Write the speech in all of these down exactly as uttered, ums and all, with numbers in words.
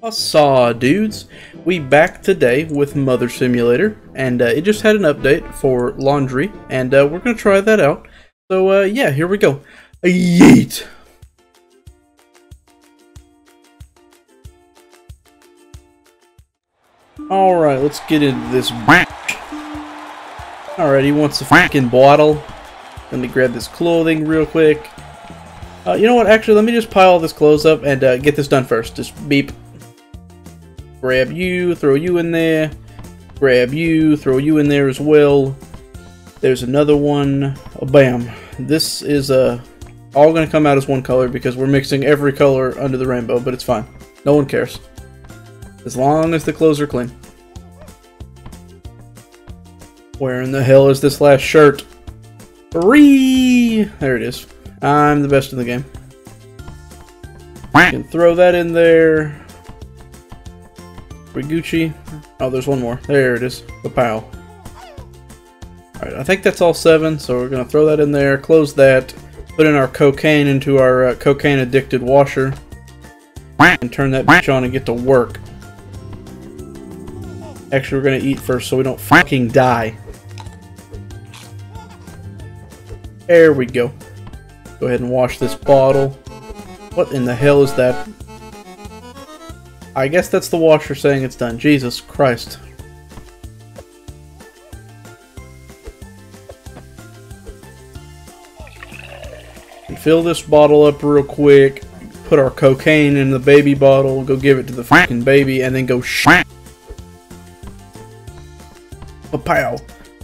What's up, dudes? We back today with Mother Simulator, and uh, it just had an update for laundry, and uh, we're gonna try that out. So uh, yeah, here we go. Yeet! Alright, let's get into this. Alright, he wants a fucking bottle. Let me grab this clothing real quick. Uh, you know what, actually, let me just pile all this clothes up and uh, get this done first. Just beep. Grab you, throw you in there. Grab you, throw you in there as well. There's another one. Oh, bam. This is uh, all going to come out as one color because we're mixing every color under the rainbow, but it's fine. No one cares. As long as the clothes are clean. Where in the hell is this last shirt? Three! There it is. I'm the best in the game. You can throw that in there. Gucci. Oh, there's one more. There it is. The pile. Alright, I think that's all seven, so we're going to throw that in there, close that, put in our cocaine into our uh, cocaine-addicted washer, and turn that bitch on and get to work. Actually, we're going to eat first so we don't fucking die. There we go. Go ahead and wash this bottle. What in the hell is that? I guess that's the washer saying it's done. Jesus Christ. And fill this bottle up real quick. Put our cocaine in the baby bottle. Go give it to the fucking baby and then go sh. Pow.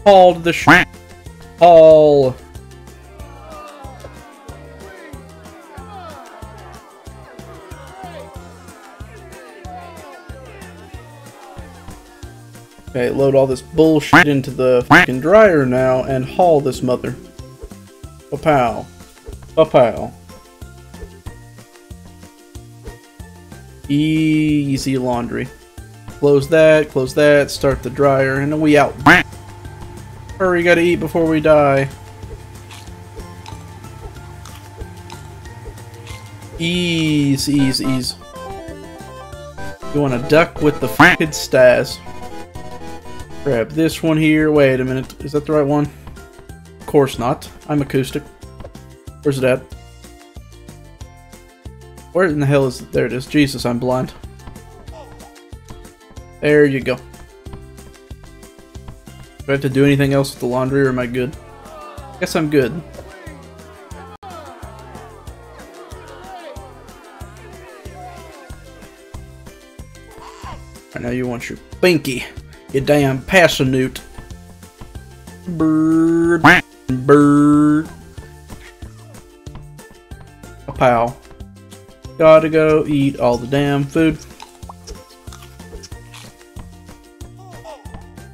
All to the sh. All. Okay, load all this bullshit into the fucking dryer now and haul this mother. Ba-pow. Ba-pow. Easy laundry. Close that, close that, start the dryer, and then we out. Hurry, gotta eat before we die. Ease, ease, ease. You wanna duck with the fucking stars. Grab this one here. Wait a minute. Is that the right one? Of course not. I'm acoustic. Where's it at? Where in the hell is it? There it is. Jesus, I'm blind. There you go. Do I have to do anything else with the laundry or am I good? I guess I'm good. Alright, now you want your pinky. You damn passionute. Brrrr. Brrrr. Pow. Gotta go eat all the damn food.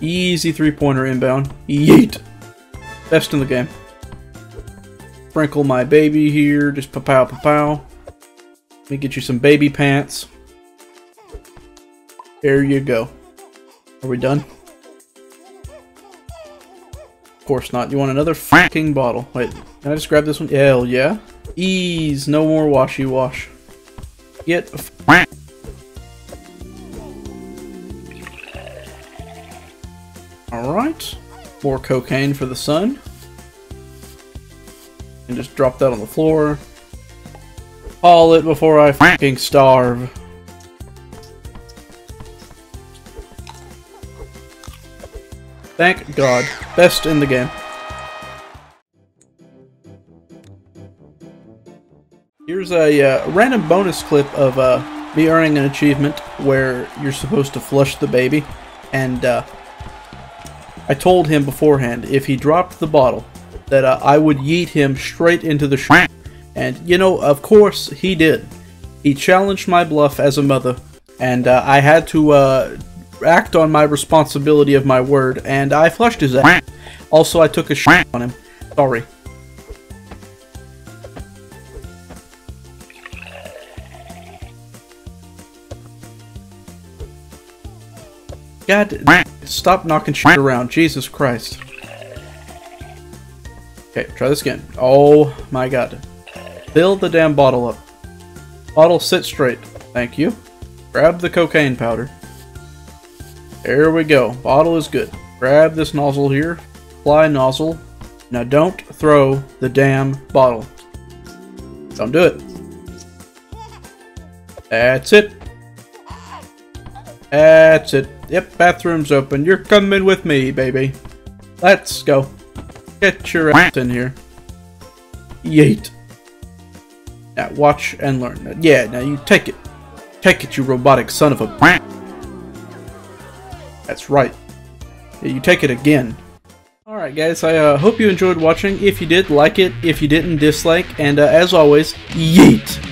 Easy three-pointer inbound. Yeet. Best in the game. Sprinkle my baby here. Just pa-pow, pa-pow. Let me get you some baby pants. There you go. Are we done? Of course not. You want another fucking bottle. Wait, can I just grab this one? Hell yeah. Ease. No more washy wash. Get a fuck. Alright. More cocaine for the sun. And just drop that on the floor. Haul it before I fucking starve. Thank God. Best in the game. Here's a uh, random bonus clip of uh, me earning an achievement where you're supposed to flush the baby. And uh, I told him beforehand, if he dropped the bottle, that uh, I would yeet him straight into the sh**. And, you know, of course, he did. He challenged my bluff as a mother. And uh, I had to... Uh, act on my responsibility of my word, and I flushed his ass. Also, I took a sh** on him. Sorry. God, stop knocking sh** around. Jesus Christ. Okay, try this again. Oh my God. Fill the damn bottle up. Bottle, sit straight. Thank you. Grab the cocaine powder. There we go. Bottle is good. Grab this nozzle here. Apply nozzle. Now don't throw the damn bottle. Don't do it. That's it. That's it. Yep, bathroom's open. You're coming with me, baby. Let's go. Get your ass in here. Yeet. Now watch and learn. Yeah, now you take it. Take it, you robotic son of a... That's right. Yeah, you take it again. Alright guys, I uh, hope you enjoyed watching. If you did, like it. If you didn't, dislike. And uh, as always, yeet!